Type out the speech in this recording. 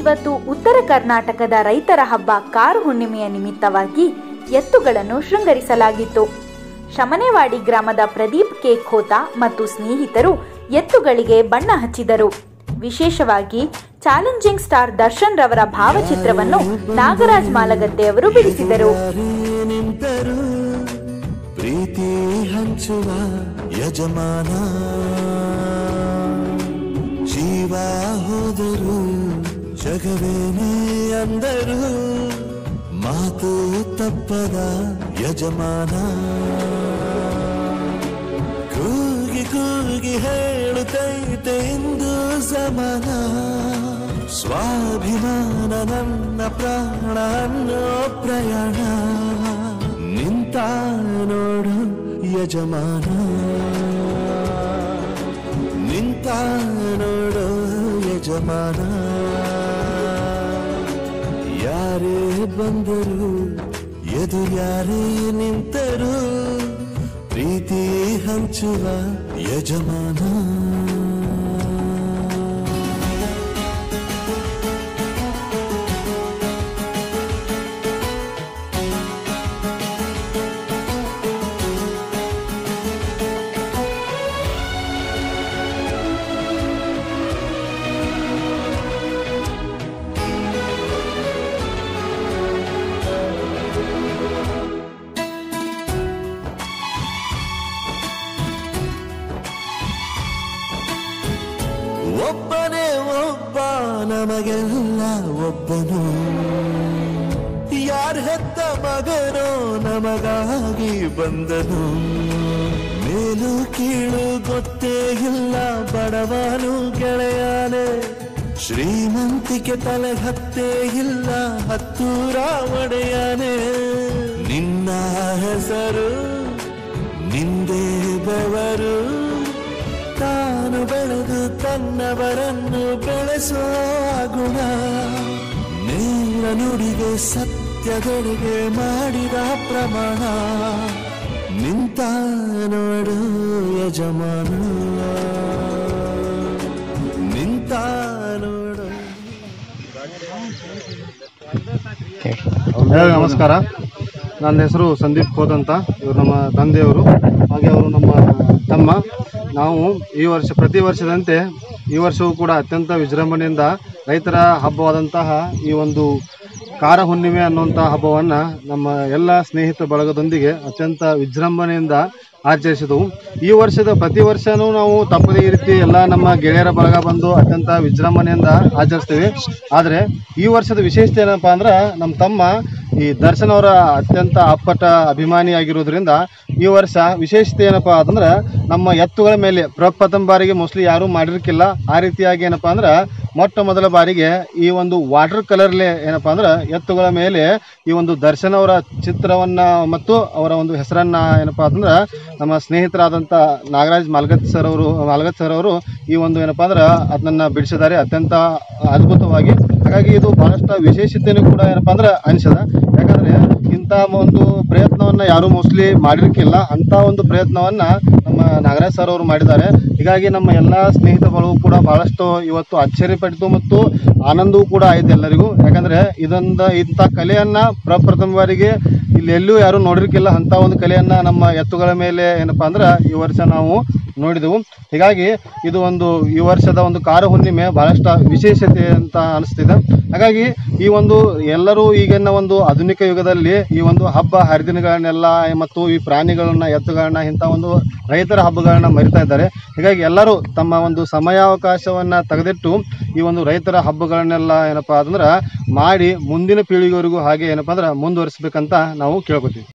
ಇವತ್ತು ಉತ್ತರ ಕರ್ನಾಟಕದ ರೈತರ ಹಬ್ಬ ಕಾರು ಹುಣ್ಣಿಮೆಯ ನಿಮಿತ್ತವಾಗಿ ಎತ್ತುಗಳನ್ನು ಶೃಂಗರಿಸಲಾಗಿತ್ತು. ಶಮನೆವಾಡಿ ಗ್ರಾಮದ ಪ್ರದೀಪ್ ಕೆ ಖೋತಾ ಮತ್ತು ಸ್ನೇಹಿತರು ಎತ್ತುಗಳಿಗೆ ಬಣ್ಣ ಹಚ್ಚಿದರು. ವಿಶೇಷವಾಗಿ ಚಾಲೆಂಜಿಂಗ್ ಸ್ಟಾರ್ ದರ್ಶನ್ ರವರ ಭಾವಚಿತ್ರವನ್ನು ನಾಗರಾಜ್ ಮಾಲಗದ್ದೆ ಅವರು ಬಿಡಿಸಿದರು. ಪ್ರೀತಿ ಹಂಚುವ ಯಜಮಾನ ಜೀವ ಹೋದರು ಜಗವೇನೇ ಅಂದರು ಮಾತು ತಪ್ಪದ ಯಜಮಾನ ಕೂಗಿ ಕೂಗಿ ಹೇಳುತ್ತೈತೆ ಇಂದು ಸಮಾನ ಸ್ವಾಭಿಮಾನ ನನ್ನ ಪ್ರಾಣ ಅನ್ನೋ ಪ್ರಯಾಣ ನಿಂತ ನೋಡು ಯಜಮಾನ ನಿಂತ ನೋಡು ಯಜಮಾನ ಯಾರೇ ಬಂದರು ಎದುರ್ಯಾರೇ ನಿಂತರು ಪ್ರೀತಿ ಹಂಚುವ ಯಜಮಾನ ಒಬ್ಬನೇ ಒಬ್ಬ ನಮಗೆಲ್ಲ ಒಬ್ಬನು ಯಾರ ಹೆತ್ತ ಮಗನೋ ನಮಗಾಗಿ ಬಂದನು ಮೇಲು ಕೀಳು ಗೊತ್ತೇ ಇಲ್ಲ ಬಡವನು ಗೆಳೆಯಾನೆ ಶ್ರೀಮಂತಿಕೆ ತಲೆ ಹತ್ತೇ ಇಲ್ಲ ಹತ್ತೂರ ಒಡೆಯಾನೆ ನಿನ್ನ ಹೆಸರು ನಿಂದೇ ಬೆವರು ತಾನು ಬೆಳೆದು ತನ್ನವರನ್ನು ಬೆಳೆಸುವ ಗುಣ ನೇರ ನುಡಿಗೆ ಸತ್ಯದೊಡೆಗೆ ಮಾಡಿದ ಪ್ರಮಾಣ ನಿಂತ ನೋಡು ಯಜಮಾನ ನಿಂತ ನೋಡು. ನಮಸ್ಕಾರ, ನನ್ನ ಹೆಸರು ಸಂದೀಪ್ ಖೋತ್ ಅಂತ. ಇವರು ನಮ್ಮ ತಂದೆಯವರು, ಹಾಗೆ ಅವರು ನಮ್ಮ ತಮ್ಮ. ನಾವು ಈ ವರ್ಷ ಪ್ರತಿ ವರ್ಷದಂತೆ ಈ ವರ್ಷವೂ ಕೂಡ ಅತ್ಯಂತ ವಿಜೃಂಭಣೆಯಿಂದ ರೈತರ ಹಬ್ಬವಾದಂತಹ ಈ ಒಂದು ಕಾರ ಹುಣ್ಣಿಮೆ ಅನ್ನುವಂಥ ಹಬ್ಬವನ್ನು ನಮ್ಮ ಎಲ್ಲ ಸ್ನೇಹಿತ ಬಳಗದೊಂದಿಗೆ ಅತ್ಯಂತ ವಿಜೃಂಭಣೆಯಿಂದ ಆಚರಿಸಿದೆವು. ಈ ವರ್ಷದ ಪ್ರತಿ ವರ್ಷವೂ ನಾವು ತಪ್ಪದೇ ಈ ರೀತಿ ಎಲ್ಲ ನಮ್ಮ ಗೆಳೆಯರ ಬಳಗ ಬಂದು ಅತ್ಯಂತ ವಿಜೃಂಭಣೆಯಿಂದ ಆಚರಿಸ್ತೀವಿ. ಆದರೆ ಈ ವರ್ಷದ ವಿಶೇಷತೆ ಏನಪ್ಪ ಅಂದ್ರೆ, ನಮ್ಮ ತಮ್ಮ ಈ ದರ್ಶನ್ ಅವರ ಅತ್ಯಂತ ಅಪ್ಪಟ ಅಭಿಮಾನಿಯಾಗಿರೋದ್ರಿಂದ ಈ ವರ್ಷ ವಿಶೇಷತೆ ಏನಪ್ಪ ಅಂತಂದ್ರೆ, ನಮ್ಮ ಎತ್ತುಗಳ ಮೇಲೆ ಪ್ರಪ್ರಥಮ ಬಾರಿಗೆ ಮೋಸ್ಟ್ಲಿ ಯಾರೂ ಮಾಡಿರ್ಕಿಲ್ಲ. ಆ ರೀತಿಯಾಗಿ ಏನಪ್ಪ ಅಂದ್ರೆ ಮೊಟ್ಟ ಮೊದಲ ಬಾರಿಗೆ ಈ ಒಂದು ವಾಟರ್ ಕಲರ್ಲೆ ಏನಪ್ಪ ಅಂದ್ರೆ ಎತ್ತುಗಳ ಮೇಲೆ ಈ ಒಂದು ದರ್ಶನ್ ಅವರ ಚಿತ್ರವನ್ನು ಮತ್ತು ಅವರ ಒಂದು ಹೆಸರನ್ನು ಏನಪ್ಪ ಅಂದ್ರೆ ನಮ್ಮ ಸ್ನೇಹಿತರಾದಂಥ ನಾಗರಾಜ್ ಮಾಲ್ಗತ್ ಸರ್ ಅವರು ಈ ಒಂದು ಏನಪ್ಪ ಅಂದ್ರೆ ಅದನ್ನು ಬಿಡಿಸಿದ್ದಾರೆ ಅತ್ಯಂತ ಅದ್ಭುತವಾಗಿ. ಹಾಗಾಗಿ ಇದು ಬಹಳಷ್ಟು ವಿಶೇಷತೆಯೂ ಕೂಡ ಏನಪ್ಪ ಅಂದ್ರೆ ಅನಿಸದ. ಯಾಕಂದರೆ ಇಂಥ ಒಂದು ಪ್ರಯತ್ನವನ್ನು ಯಾರೂ ಮೋಸ್ಟ್ಲಿ ಮಾಡಿರ್ಕಿಲ್ಲ. ಅಂಥ ಒಂದು ಪ್ರಯತ್ನವನ್ನು ನಮ್ಮ ನಾಗರಾಜ್ ಸರ್ ಅವರು ಮಾಡಿದ್ದಾರೆ. ಹೀಗಾಗಿ ನಮ್ಮ ಎಲ್ಲ ಸ್ನೇಹಿತರು ಕೂಡ ಬಹಳಷ್ಟು ಇವತ್ತು ಆಶ್ಚರ್ಯಪಟ್ಟಿತು ಮತ್ತು ಆನಂದವೂ ಕೂಡ ಆಯಿತು ಎಲ್ಲರಿಗೂ. ಯಾಕಂದರೆ ಇಂಥ ಕಲೆಯನ್ನು ಪ್ರಪ್ರಥಮ ಬಾರಿಗೆ ಇಲ್ಲಿ ಎಲ್ಲೂ ಯಾರೂ ನೋಡಿರ್ಕಿಲ್ಲ. ಅಂಥ ಒಂದು ಕಲೆಯನ್ನು ನಮ್ಮ ಎತ್ತುಗಳ ಮೇಲೆ ಏನಪ್ಪ ಅಂದ್ರೆ ಈ ವರ್ಷ ನಾವು ನೋಡಿದೆವು. ಹೀಗಾಗಿ ಇದು ಒಂದು ಈ ವರ್ಷದ ಒಂದು ಕಾರ ಹುಣ್ಣಿಮೆ ಬಹಳಷ್ಟು ವಿಶೇಷತೆ ಅಂತ ಅನಿಸ್ತಿದೆ. ಹಾಗಾಗಿ ಈ ಒಂದು ಎಲ್ಲರೂ ಈಗಿನ ಒಂದು ಆಧುನಿಕ ಯುಗದಲ್ಲಿ ಈ ಒಂದು ಹಬ್ಬ ಹರಿದಿನಗಳನ್ನೆಲ್ಲ ಮತ್ತು ಈ ಪ್ರಾಣಿಗಳನ್ನು, ಎತ್ತುಗಳನ್ನ, ಇಂಥ ಒಂದು ರೈತರ ಹಬ್ಬಗಳನ್ನ ಮರಿತಾ ಇದ್ದಾರೆ. ಹೀಗಾಗಿ ಎಲ್ಲರೂ ತಮ್ಮ ಒಂದು ಸಮಯಾವಕಾಶವನ್ನು ತೆಗೆದಿಟ್ಟು ಈ ಒಂದು ರೈತರ ಹಬ್ಬಗಳನ್ನೆಲ್ಲ ಏನಪ್ಪ ಅಂದ್ರೆ ಮಾಡಿ ಮುಂದಿನ ಪೀಳಿಗೆವರೆಗೂ ಹಾಗೆ ಏನಪ್ಪ ಅಂದ್ರೆ ಮುಂದುವರಿಸಬೇಕಂತ ನಾವು ಕೇಳ್ಕೊತೀವಿ.